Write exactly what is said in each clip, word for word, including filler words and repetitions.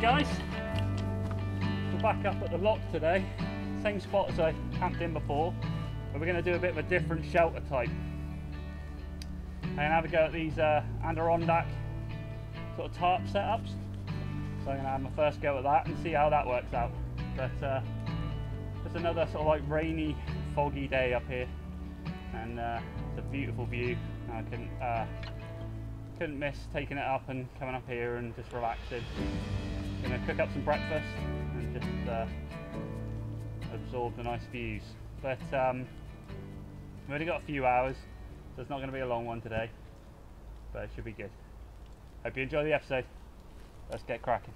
guys, we're back up at the lock today, same spot as I camped in before, but we're going to do a bit of a different shelter type and have a go at these uh, Adirondack sort of tarp setups. So I'm going to have my first go at that and see how that works out. But uh, it's another sort of like rainy, foggy day up here, and uh, it's a beautiful view. I couldn't uh, couldn't miss taking it up and coming up here and just relaxing. I'm going to cook up some breakfast and just uh, absorb the nice views. But um, we've only got a few hours, so it's not going to be a long one today, but it should be good. Hope you enjoy the episode. Let's get cracking.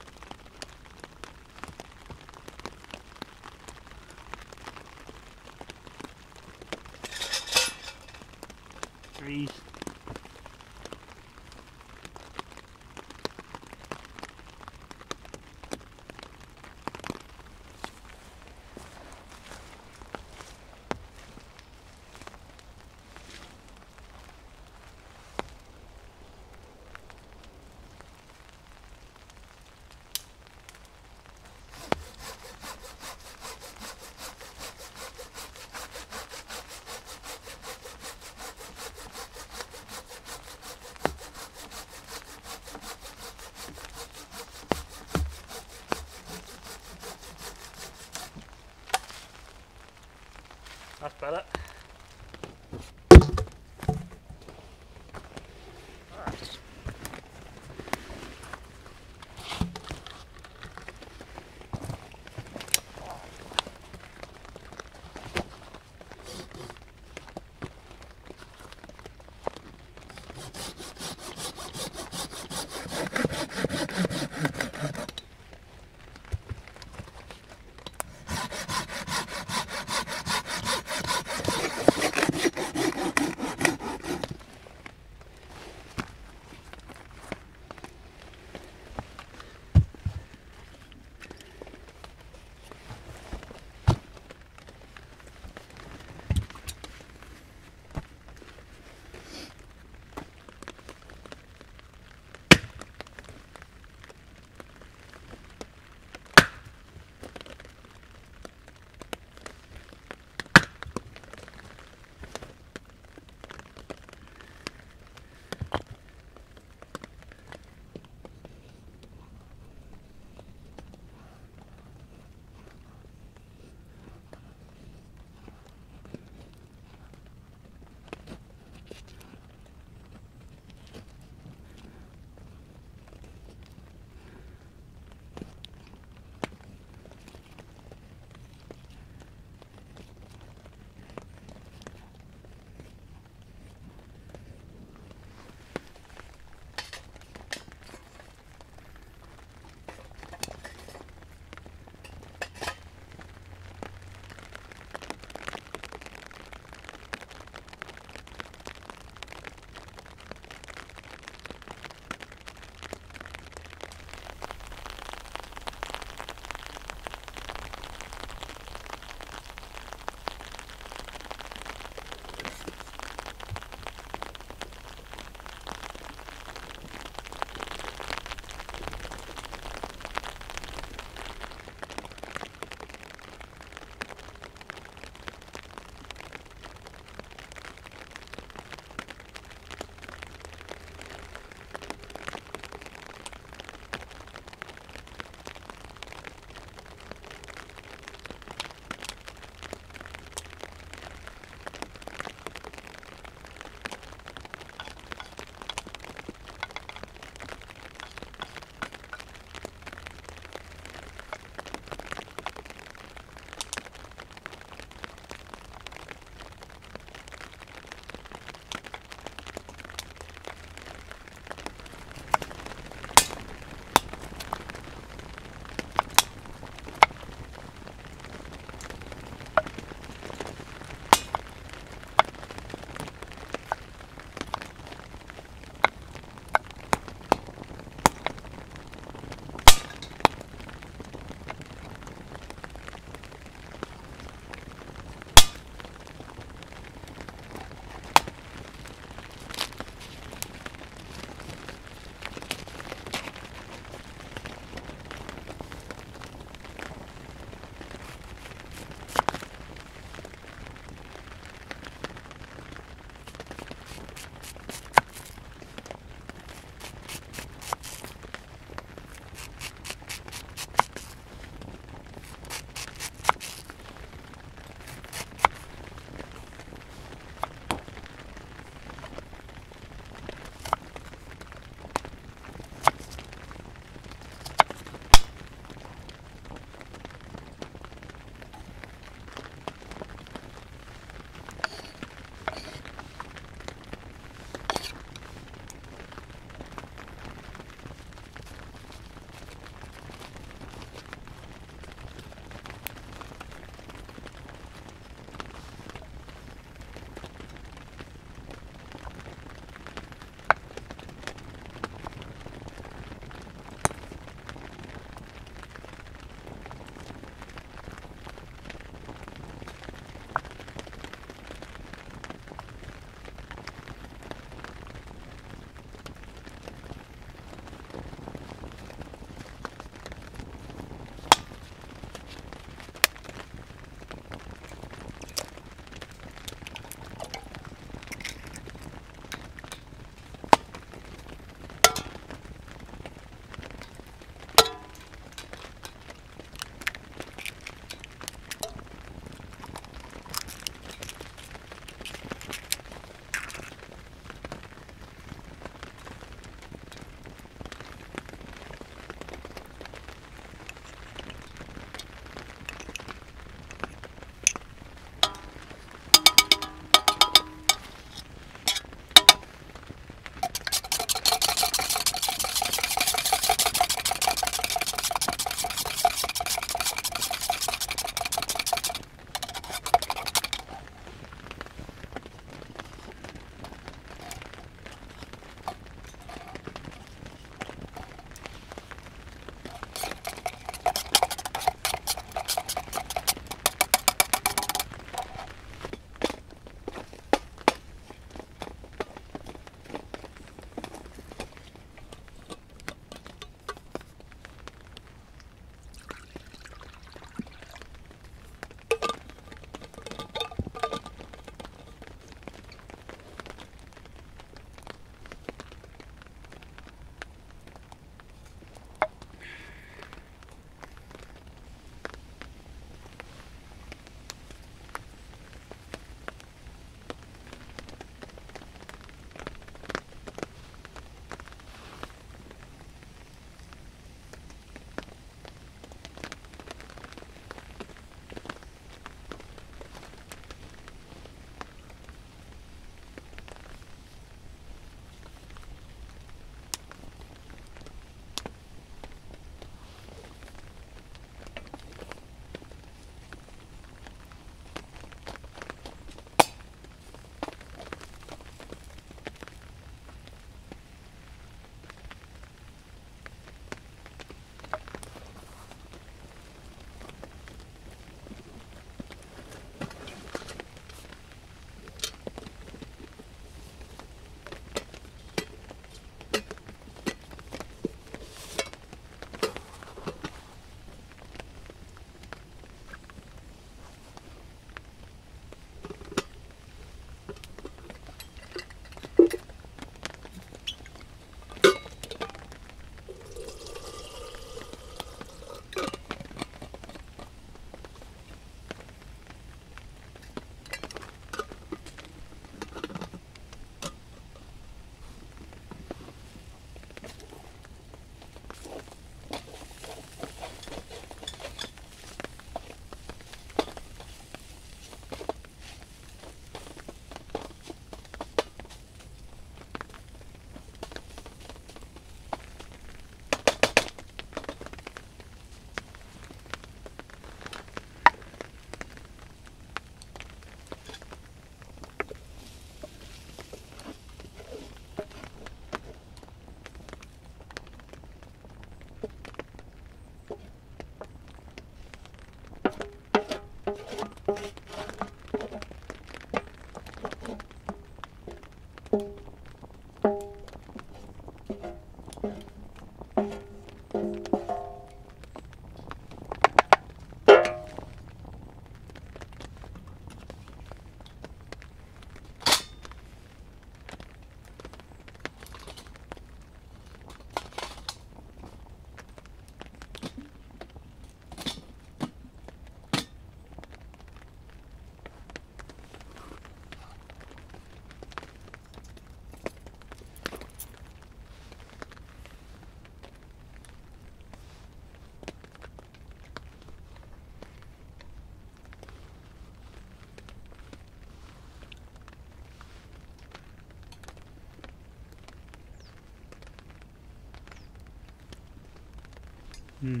Hmm.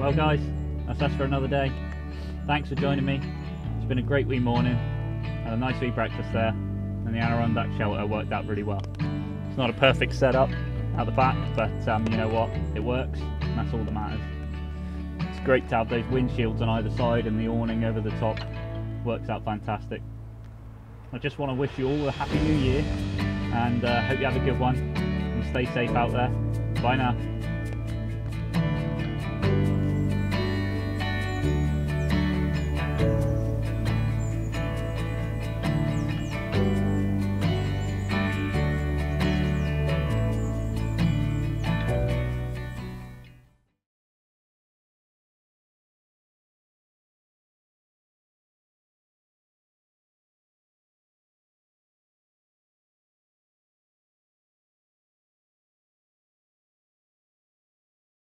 Well guys, that's us for another day. Thanks for joining me. It's been a great wee morning. Had a nice wee breakfast there, and the Adirondack shelter worked out really well. It's not a perfect setup at the back, but um, you know what, it works, and that's all that matters. It's great to have those windshields on either side and the awning over the top. Works out fantastic. I just want to wish you all a happy new year, and uh, hope you have a good one, and stay safe out there. Bye now.